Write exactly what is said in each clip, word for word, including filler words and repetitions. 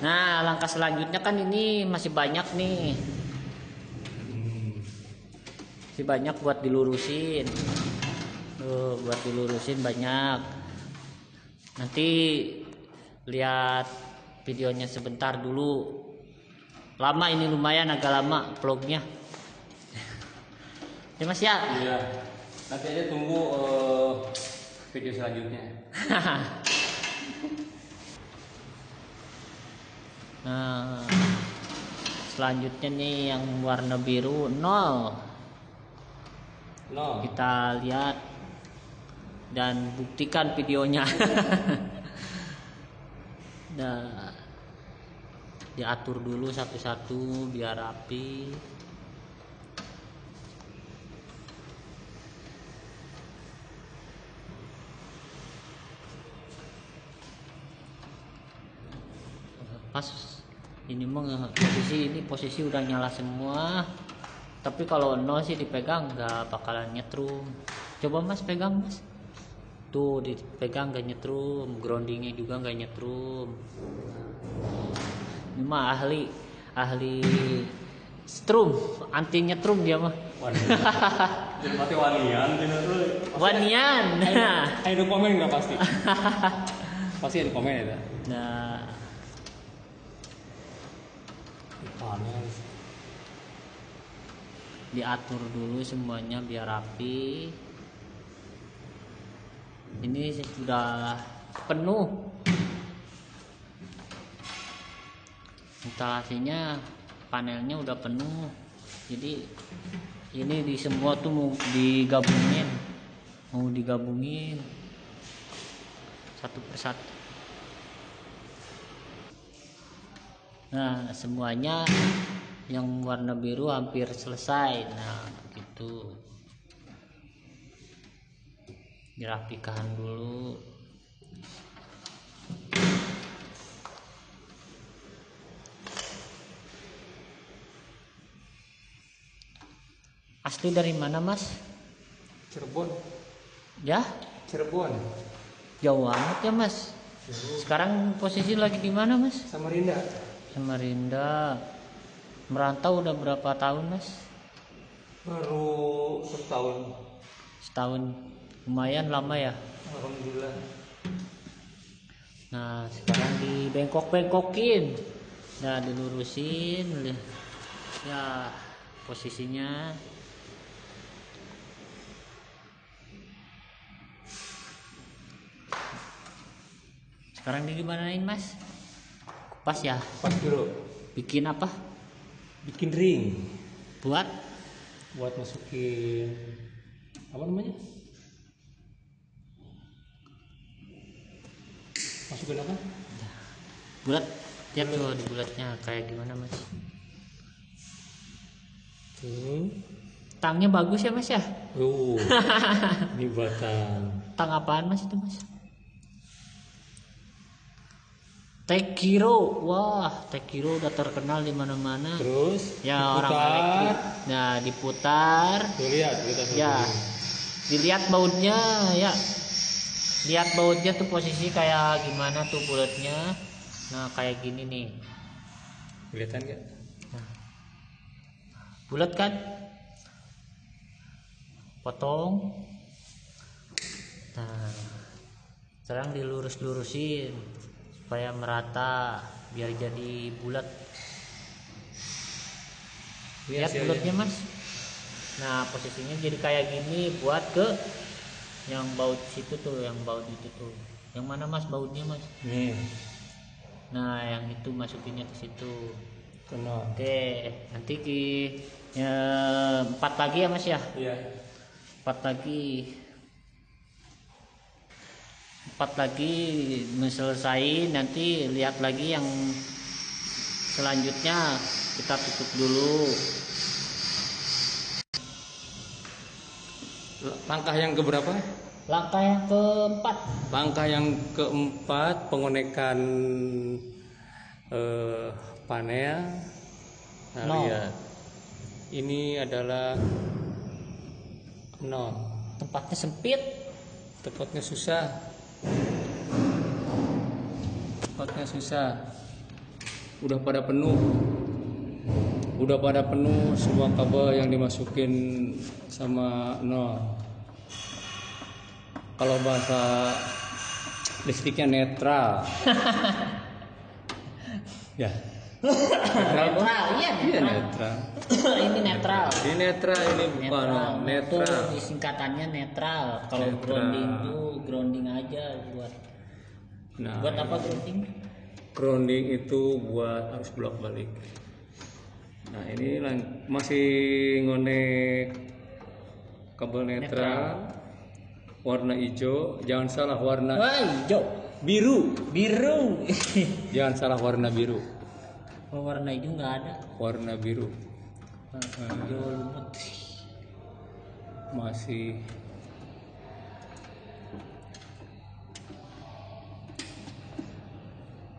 Nah, langkah selanjutnya kan ini masih banyak nih, masih banyak buat dilurusin, tuh, buat dilurusin banyak. Nanti lihat videonya sebentar dulu. Lama ini, lumayan agak lama vlognya. Ya Mas ya. Iya. Nanti aja tunggu uh, video selanjutnya. Nah, selanjutnya nih yang warna biru nol. nol. Kita lihat dan buktikan videonya. Nah, diatur dulu satu-satu biar rapi. Pas ini mah posisi ini posisi udah nyala semua, tapi kalau nol sih dipegang nggak bakalan nyetrum. Coba Mas pegang, Mas. Tuh dipegang nggak nyetrum, groundingnya juga nggak nyetrum. Ini mah ahli ahli strum, anti nyetrum dia mah. Jadi wanian, wanian. Ada komen nggak pasti? Pasti ada komen ya. Nah, diatur dulu semuanya biar rapi. Ini sudah penuh. Instalasinya panelnya udah penuh. Jadi ini di semua tuh mau digabungin, mau digabungin satu persatu. Nah, semuanya yang warna biru hampir selesai. Nah, begitu. Dirapikan dulu. Asli dari mana, Mas? Cirebon. Ya? Cirebon. Jauh amat ya, Mas. Sekarang posisi lagi di mana, Mas? Samarinda. Samarinda. Merantau udah berapa tahun, Mas? Baru setahun. Setahun. Lumayan lama ya. Alhamdulillah. Nah, sekarang di bengkok-bengkokin. Nah, dilurusin. Ya, posisinya. Sekarang digimanain, Mas? Kupas ya? Kupas dulu. Bikin apa? Bikin ring. Buat? Buat masukin apa namanya? Masukin apa? Bulat. Lihat tuh di bulatnya kayak gimana, Mas? Tuh. Tangnya bagus ya, Mas ya? Oh. Ini buat tang. Tang apaan, Mas itu, Mas? Tekiro, wah Tekiro udah terkenal di mana-mana. Terus, ya diputar. Orang elektrik. Nah, diputar. Dilihat, ya, dilihat bautnya, ya. Lihat bautnya tuh posisi kayak gimana tuh bulatnya. Nah, kayak gini nih. Kelihatan nggak? Nah. Bulat kan? Potong. Nah, sekarang dilurus-lurusin supaya merata biar jadi bulat. Lihat ya, bulatnya, Mas. Nah, posisinya jadi kayak gini buat ke yang baut situ tuh, yang baut itu tuh. Yang mana, Mas, bautnya, Mas? Nih. Nah, yang itu masukinnya ke situ. Kena. Oke, nanti ki ya, empat lagi ya, Mas ya? Iya. Empat lagi. Empat lagi selesai, nanti lihat lagi yang selanjutnya. Kita tutup dulu. Langkah yang keberapa? Langkah yang keempat. Langkah yang keempat pengonekan eh, panel. Nah, no. Lihat. Ini adalah nol. Tempatnya sempit. Tempatnya susah. spotnya susah, udah pada penuh udah pada penuh semua kabel yang dimasukin sama nol. Kalau bahasa listriknya netral. Ya. Netral, iya netral. Ini netral. Ini netral, ini bukan netral. Netral. Itu singkatannya netral. Kalau grounding itu grounding aja buat. Nah, buat apa grounding? Grounding itu buat arus bolak balik. Nah, ini masih ngonek kabel netral. Warna hijau, jangan salah warna. Wah, hijau. Biru, biru. Jangan salah warna biru. Oh, warna hijau nggak ada. Warna biru. Hijau lumut. Masih.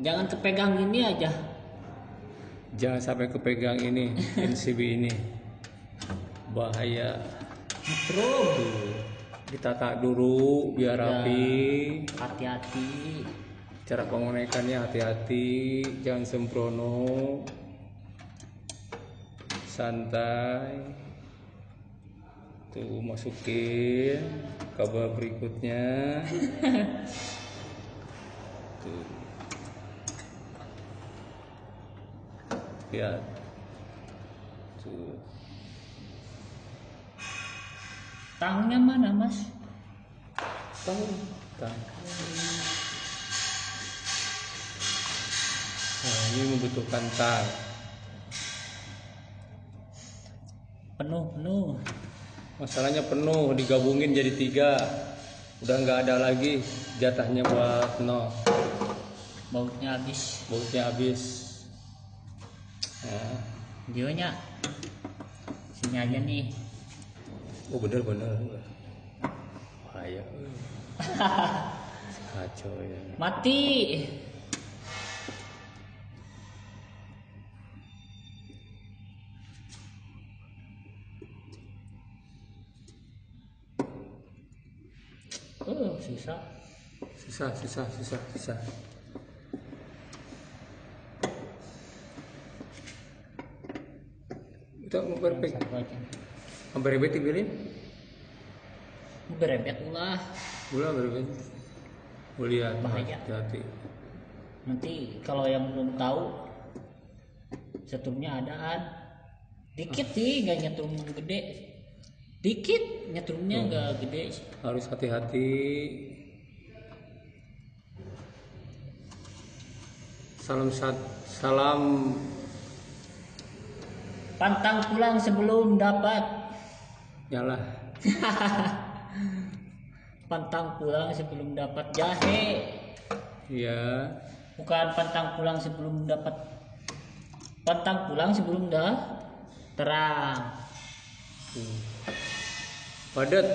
Jangan kepegang ini aja. Jangan sampai kepegang ini, N C B ini. Bahaya. Terus. Ditata dulu biar ya, rapi, hati-hati cara pengonekannya, hati-hati, jangan sembrono, santai. Tuh masukin kabel berikutnya. Tuh lihat tuh. Tangnya mana, Mas? Tang, tang. Nah, ini membutuhkan tang. Penuh, penuh. Masalahnya penuh, digabungin jadi tiga. Udah nggak ada lagi jatahnya buat nol. Bautnya habis. Bautnya habis. Nah, videonya sini aja nih. Oh bener-bener bahaya. Kacau ya. Mati. Oh susah. Susah, susah, susah, susah. Kita mau perfect. Berebet dipilih? Berebet ulah. Ulah berebet. Boleh bahaya. Hati-hati. Nanti kalau yang belum tahu setrumnya adaan. Dikit sih, ah. Nggak nyetrum gede. Dikit nyetrumnya hmm. Nggak gede. Harus hati-hati. Salam salam. Pantang pulang sebelum dapat. Yalah. Pantang pulang sebelum dapat jahe. Iya. Bukan pantang pulang sebelum dapat. Pantang pulang sebelum dah terang. Hmm. Padat.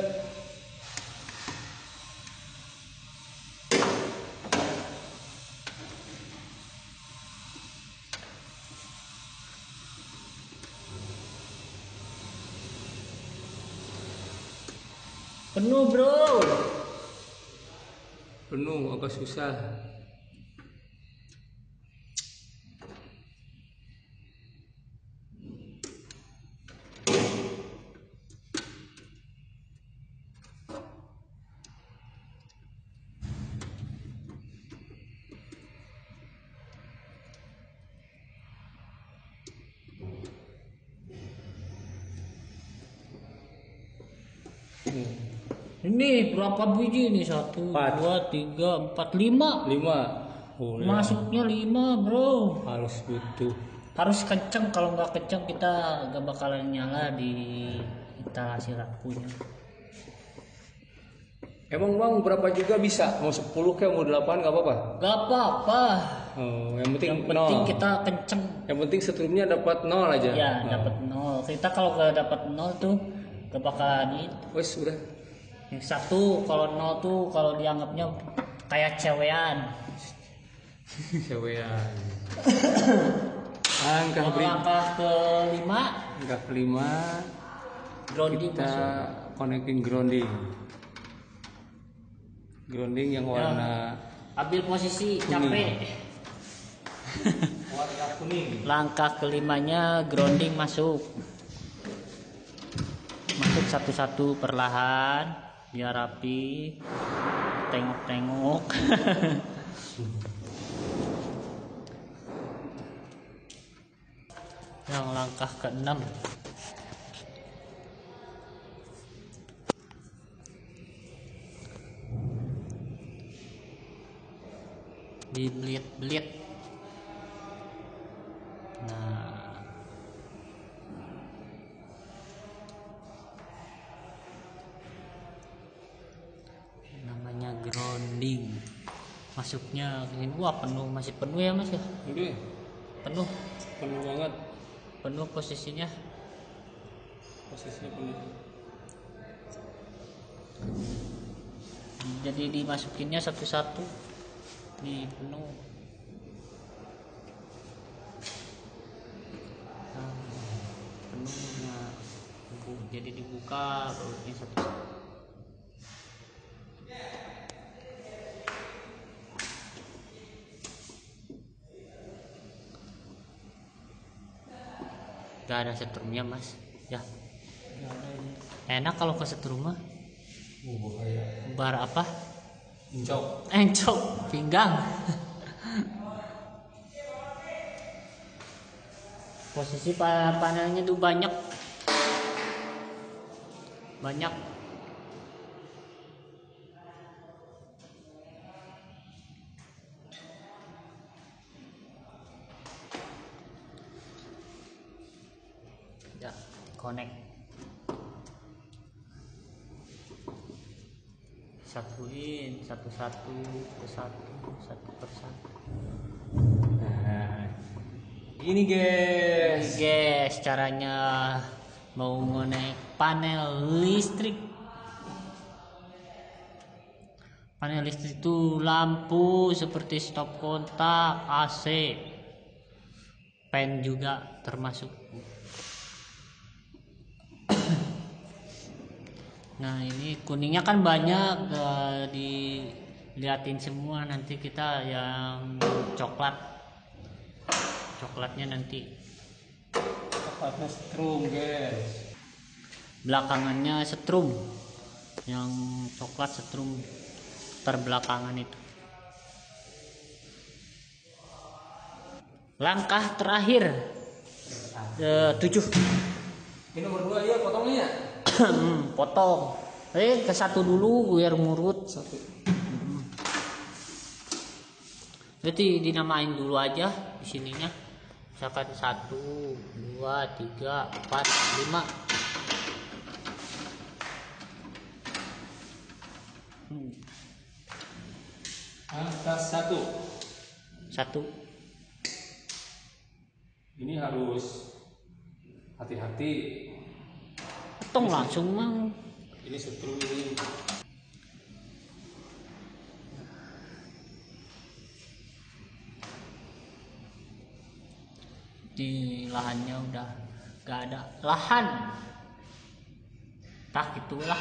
Penuh bro, penuh agak susah. Hmm. Ini berapa biji ini? Satu, empat. Dua, tiga, empat, lima. Lima. Oh, masuknya lima bro. Harus butuh. Harus kenceng, kalau nggak kenceng kita nggak bakalan nyala di instalasi lampunya. Emang bang berapa juga bisa? Mau sepuluh kayak mau delapan nggak apa-apa? Nggak apa-apa. Oh, yang penting, yang penting kita kenceng. Yang penting setrumnya dapat nol aja. Ya oh. Dapat nol. Kita kalau nggak dapat nol tuh nggak bakalan itu. Wes udah. Yang satu kalau nol tuh kalau dianggapnya kayak cewean. Cewean. Angka langkah ke lima. Angkah ke lima. Grounding kita masuk. Connecting grounding. Grounding yang warna. Ya, ambil posisi kuning. Capek. Langkah kelimanya grounding masuk. Masuk satu-satu perlahan, biar rapi. Tengok-tengok. Yang langkah keenam. Dibelit-belit. Nah, namanya grounding. Masuknya ini wah penuh, masih penuh ya mas ya? Oke. Penuh, penuh banget. Penuh posisinya. Posisinya penuh. Jadi dimasukinnya satu-satu. Di penuh. Nah, penuhnya jadi dibuka barunya satu. Gak ada setrumnya mas ya. Enak kalau ke setrum mah. Bar apa? Encok, encok pinggang. Posisi panelnya tuh banyak, banyak. Ya, connect. Satuin satu-satu persatu satu persatu. Nah, ini guys, guys caranya mau ngonek panel listrik. Panel listrik itu lampu seperti stop kontak, A C, pen juga termasuk. Nah ini kuningnya kan banyak, uh, diliatin semua nanti kita yang coklat, coklatnya nanti. Coklatnya setrum guys. Belakangannya setrum, yang coklat setrum terbelakangan itu. Langkah terakhir uh, tujuh. Ini nomor dua ya potongnya. Potong, eh ke satu dulu biar ngurut satu. Berarti dinamain dulu aja di sininya, misalkan satu, dua, tiga, empat, lima. Hmm. Atas satu, satu. Ini harus hati-hati. Potong langsung mang. Ini setrum ini. Di lahannya udah gak ada lahan. Tak itulah.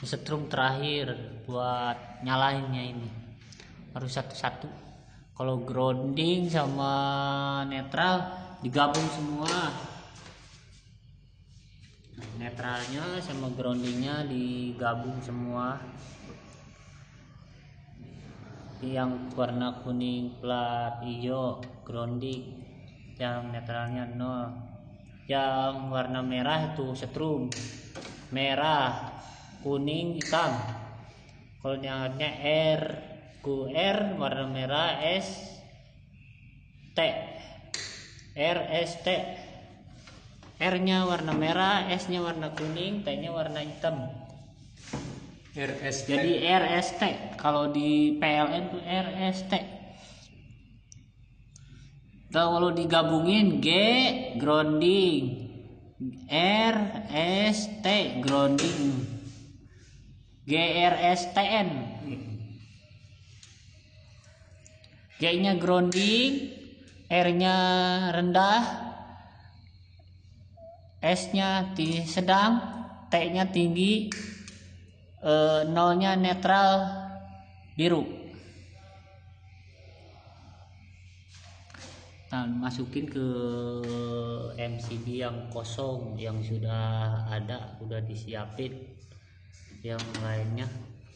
Setrum terakhir buat nyalainnya ini. Harus satu-satu. Kalau grounding sama netral digabung semua. Netralnya sama groundingnya digabung semua. Yang warna kuning plat hijau grounding, yang netralnya nol. Yang warna merah itu setrum. Merah, kuning, hitam. Kalau yang warnanya R Q R warna merah S T R S T, R nya warna merah, S nya warna kuning, T nya warna hitam. R S T. Jadi R S T kalau di P L N itu R S T. Kalau digabungin G grounding, R S T grounding, G R S T N. G-nya grounding, R-nya rendah, S-nya sedang, T-nya tinggi, e, nol-nya netral, biru. Nah, masukin ke M C D yang kosong, yang sudah ada, udah disiapin. Yang lainnya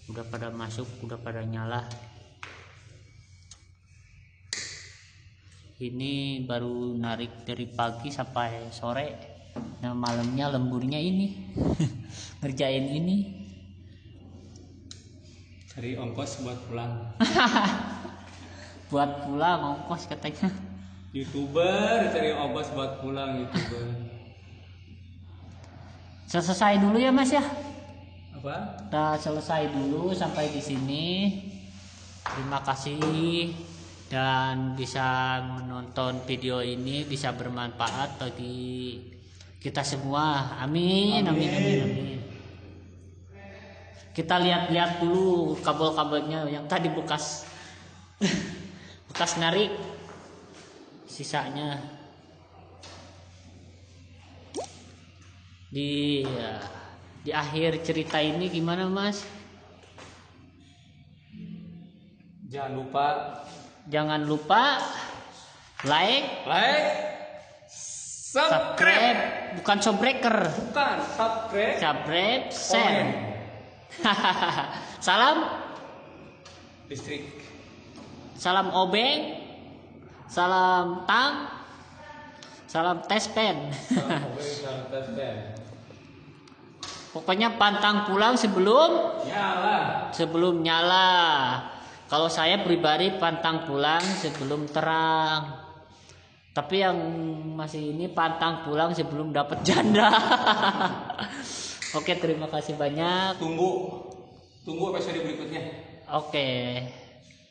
udah pada masuk, udah pada nyala. Ini baru narik dari pagi sampai sore. Nah, malamnya lemburnya ini ngerjain ini, cari ongkos buat pulang. Buat pulang ongkos katanya. YouTuber cari obat buat pulang, YouTuber. Selesai dulu ya Mas ya. Apa? Kita selesai dulu sampai di sini. Terima kasih dan bisa menonton video ini, bisa bermanfaat bagi kita semua. Amin, amin, amin, amin. Kita lihat-lihat dulu kabel-kabelnya yang tadi bekas bekas narik. Sisanya di di akhir cerita ini gimana Mas? Jangan lupa jangan lupa like like subscribe, subscribe. bukan subscriber bukan subscribe subscribe share. Salam listrik, salam obeng, salam tang, salam tes pen. Pokoknya pantang pulang sebelum nyala. Sebelum nyala. Kalau saya pribadi pantang pulang sebelum terang. Tapi yang masih ini pantang pulang sebelum dapat janda. Oke, terima kasih banyak. Tunggu, tunggu episode berikutnya. Oke,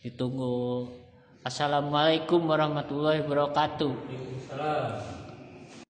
ditunggu. Assalamualaikum warahmatullahi wabarakatuh.